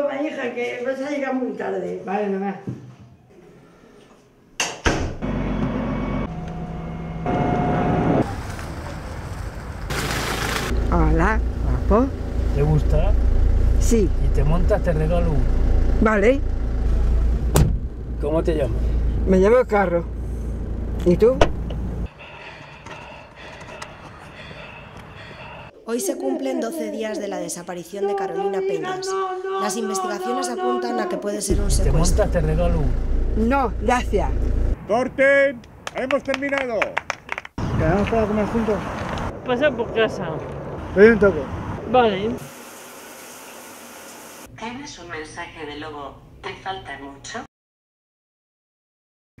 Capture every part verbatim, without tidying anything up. Toma, hija, que vas a llegar muy tarde. Vale, mamá. Hola, guapo. ¿Te gusta? Sí. Y te montas, te regalo uno. Vale. ¿Cómo te llamas? Me llamo Carro. ¿Y tú? Hoy se cumplen doce días de la desaparición de Carolina Peñas. Las investigaciones apuntan a que puede ser un secuestro. ¿Te montas? Te regalo uno. No, gracias. ¡Corten! ¡Hemos terminado! ¿Quedamos para comer juntos? Pasa por casa. Doy un toque. Vale. ¿Tienes un mensaje de lobo? ¿Te falta mucho?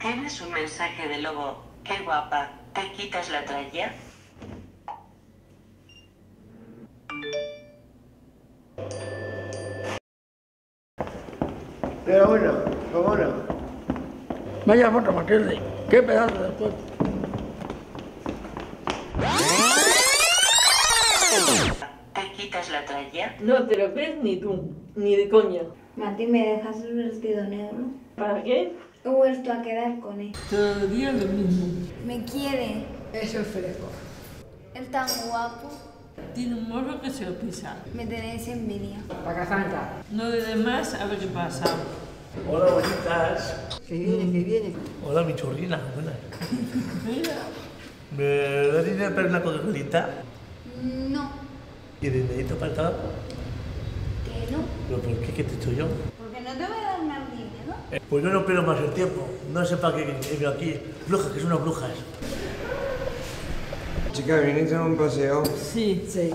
¿Tienes un mensaje de lobo? ¡Qué guapa! ¿Te quitas la tralla? Pero bueno, como no. Vaya moto, Matilde. Qué pedazo de pueblo. ¿Te quitas la tralla? No te lo crees ni tú, ni de coña. Mati, ¿me dejas el vestido negro? ¿Para qué? He vuelto a quedar con él. Todo el día lo mismo. Me quiere. Eso es fresco. Él tan guapo. Tiene un morro que se lo pisa. Me tenéis envidia. Pacazanta. No de demás, a ver qué pasa. Hola, bonitas. Que viene, que viene. Hola, mi churrina. Buenas. Mira. ¿Me das dinero para una coronita? No. ¿Y dinerito para el tabaco? Que no. ¿Pero por qué? ¿Qué te estoy yo? Porque no te voy a dar más dinero. Eh, pues yo no pierdo más el tiempo. No sé para qué he venido aquí. Brujas, que son unas brujas. Chica, ¿viniste a un paseo? Sí, sí.